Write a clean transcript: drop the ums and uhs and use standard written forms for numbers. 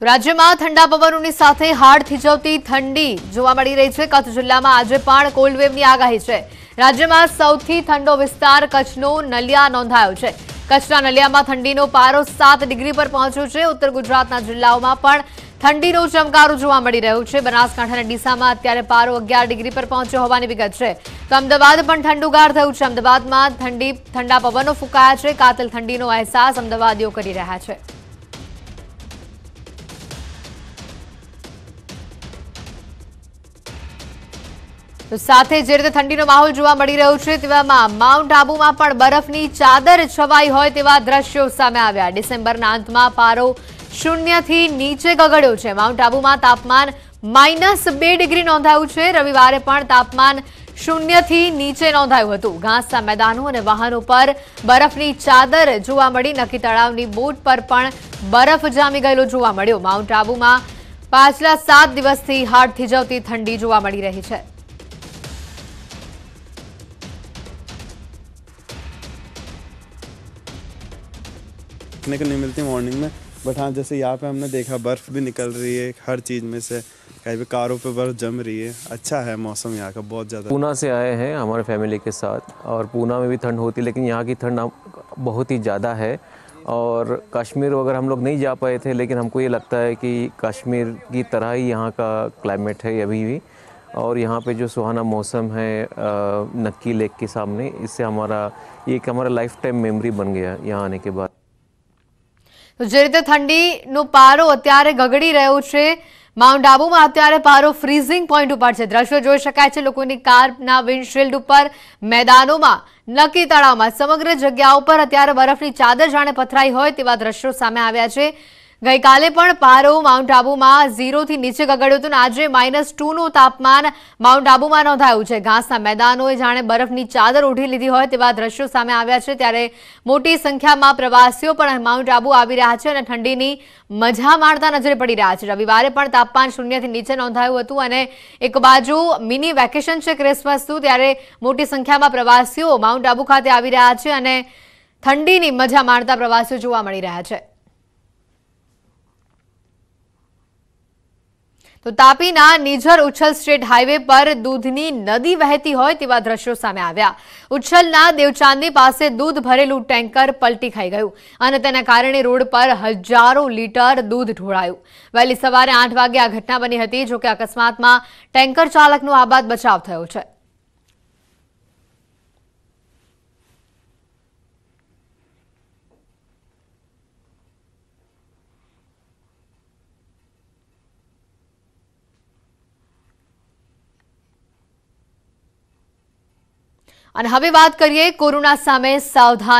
તો રાજ્યમાં ઠંડા પવનોની સાથે હાડ થીજવતી ઠંડી જોવા મળી રહી છે। કચ્છ જિલ્લામાં આજે પણ કોલ્ડ વેવની આગાહી છે। રાજ્યમાં સૌથી ઠંડો વિસ્તાર કચ્છનો નલિયા નોંધાયો છે। કચ્છના નલિયામાં ઠંડીનો પારો 7 ડિગ્રી પર પહોંચ્યો છે। ઉત્તર ગુજરાતના જિલ્લાઓમાં પણ ઠંડીનો ચમકારો જોવા મળી રહ્યો છે। બનાસકાંઠાના ડીસામાં અત્યારે પારો 11 ડિગ્રી પર પહોંચ્યો હોવાની વિગત છે। તો અમદાવાદ પણ ઠંડુગાર થયું છે। અમદાવાદમાં ઠંડા પવનો ફૂંકાયા છે। કાતિલ ઠંડીનો અહેસાસ અમદાવાદીઓ કરી રહ્યા છે। તો સાથે જે રીતે ઠંડીનો માહોલ જોવા મળી રહ્યો છે તેવામાં માઉન્ટ આબુમાં પણ બરફની ચાદર છવાઈ હોય તેવા દ્રશ્યો સામે આવ્યા। ડિસેમ્બરના અંતમાં પારો 0 થી નીચે ગગડ્યો છે। માઉન્ટ આબુમાં તાપમાન -2 ડિગ્રી નોંધાયું છે। રવિવારે પણ તાપમાન 0 થી નીચે નોંધાયું હતું। ઘાસના મેદાનો અને વાહનો પર બરફની ચાદર જોવા મળી। નકી તળાવની બોટ પર પણ બરફ જામી ગયેલો જોવા મળ્યો। માઉન્ટ આબુમાં પાછલા 7 દિવસથી હાડ થીજવતી ઠંડી જોવા મળી રહી છે। देखने को नहीं मिलती मॉर्निंग में, बट हाँ जैसे यहाँ पे हमने देखा बर्फ़ भी निकल रही है हर चीज़ में से, कहीं भी कारों पे बर्फ़ जम रही है। अच्छा है मौसम यहाँ का बहुत ज़्यादा। पूना से आए हैं हमारे फैमिली के साथ और पूना में भी ठंड होती, लेकिन यहाँ की ठंड बहुत ही ज़्यादा है। और कश्मीर वगैरह हम लोग नहीं जा पाए थे, लेकिन हमको ये लगता है कि कश्मीर की तरह ही यहाँ का क्लाइमेट है अभी भी। और यहाँ पे जो सुहाना मौसम है नक्की लेक के सामने, इससे हमारा ये एक हमारा लाइफ टाइम मेमोरी बन गया यहाँ आने के बाद। तो जे रीते ठंडीनो पारो अत्यारे गगड़ी रह्यो छे। माउंट आबूमां अत्यारे पारो फ्रीजिंग पॉइंट उपर छे। दृश्य जोई शकाय छे। लोकोनी कारना विंडशील्ड उपर, मैदानोमां, नक्की तळावमां समग्र जग्याओ पर अत्यारे बरफनी चादर जाणे पथराई होय तेवा दृश्यो सामे आव्या छे। ગઈકાલે પણ પારો માઉન્ટ આબુમાં 0 થી નીચે ગગડ્યો હતો અને આજે -2નું તાપમાન માઉન્ટ આબુમાં નોંધાયું છે। ઘાસના મેદાનોએ જાણે બરફની ચાદર ઓઢી લીધી હોય તેવા દ્રશ્યો સામે આવ્યા છે। ત્યારે મોટી સંખ્યામાં પ્રવાસીઓ પણ માઉન્ટ આબુ આવી રહ્યા છે અને ઠંડીની મજા માણતા નજરે પડી રહ્યા છે। રવિવારે પણ તાપમાન 0 થી નીચે નોંધાયું હતું અને એક બાજુ મિની વેકેશન છે ક્રિસમસનું, ત્યારે મોટી સંખ્યામાં પ્રવાસીઓ માઉન્ટ આબુ ખાતે આવી રહ્યા છે અને ઠંડીની મજા માણતા પ્રવાસીઓ જોવા મળી રહ્યા છે। तो तापीना निझर उछल स्टेट हाईवे पर दूधनी नदी वहती होय तेवा दृश्यो सामे आव्या। उछलना देवचांदनी पास दूध भरेलू टेंकर पलटी खाई गयु अने तेना कारणे रोड पर हजारों लीटर दूध ढोळायु। वहेली सवारे 8 वागे आ घटना बनी हती। जो के अकस्मातमां टेंकर चालकनो आबाद बचाव थयो छे। અને હવે વાત કરીએ કોરોના સામે સાવધાન